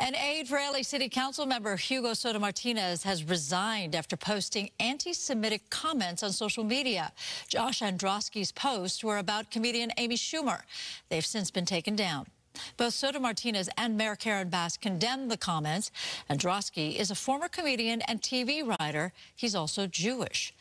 An aide for LA City Council member Hugo Soto-Martinez has resigned after posting anti-Semitic comments on social media. Josh Androsky's posts were about comedian Amy Schumer. They've since been taken down. Both Soto-Martinez and Mayor Karen Bass condemned the comments. Androsky is a former comedian and TV writer. He's also Jewish.